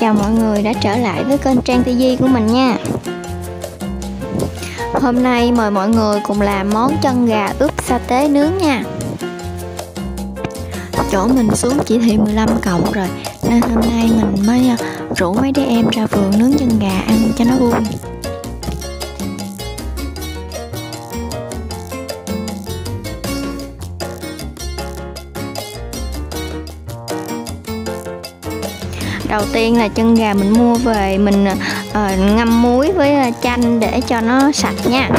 Chào mọi người đã trở lại với kênh Trang TV của mình nha. Hôm nay mời mọi người cùng làm món chân gà ướp sa tế nướng nha. Chỗ mình xuống chỉ thị 15 cộng rồi, nên hôm nay mình mới rủ mấy đứa em ra vườn nướng chân gà ăn cho nó vui. Đầu tiên là chân gà mình mua về mình ngâm muối với chanh để cho nó sạch nha.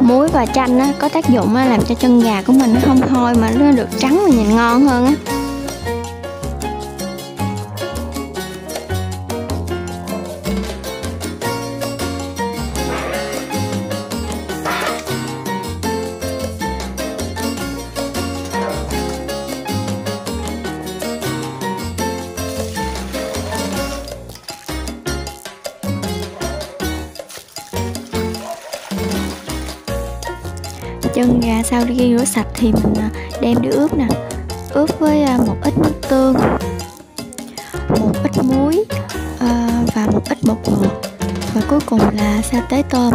Muối và chanh có tác dụng làm cho chân gà của mình nó không hôi mà nó được trắng và nhìn ngon hơn á. Chân gà sau khi rửa sạch thì mình đem đi ướp nè. Ướp với một ít nước tương, một ít muối và một ít bột ngọt, và cuối cùng là sa tế tôm.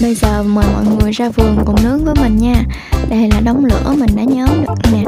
Bây giờ mời mọi người ra vườn cùng nướng với mình nha. Đây là đống lửa mình đã nhóm được nè.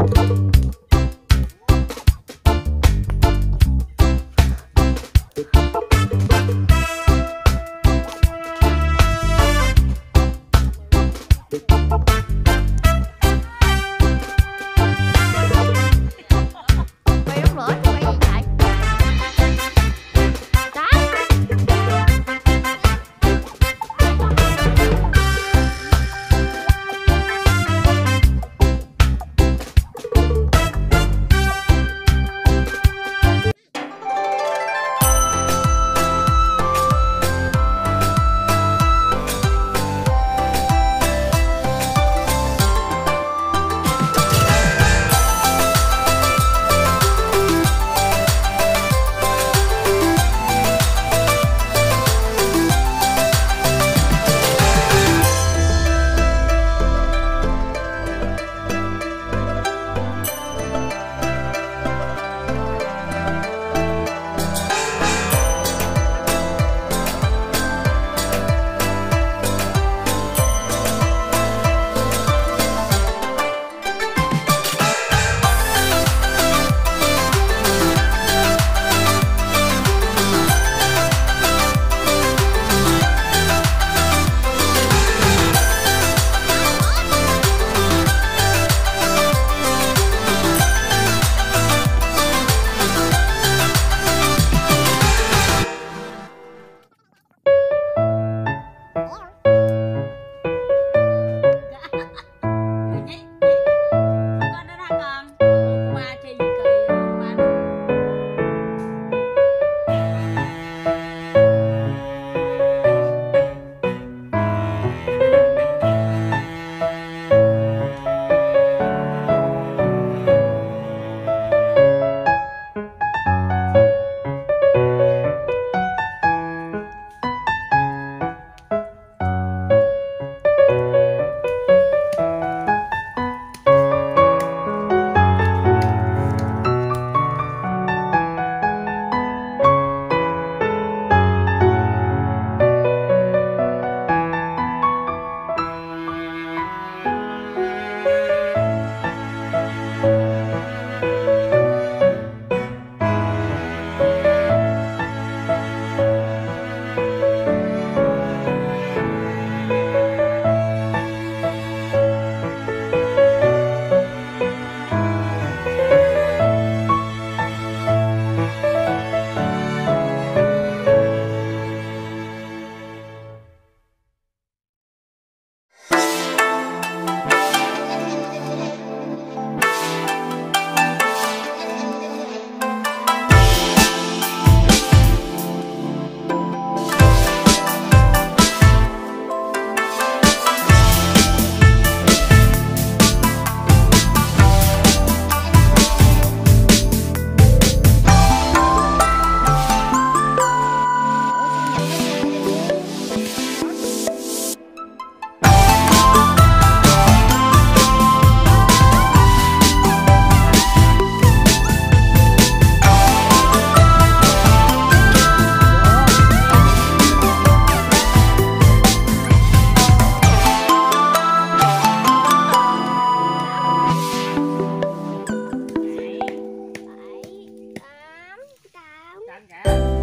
anh cả.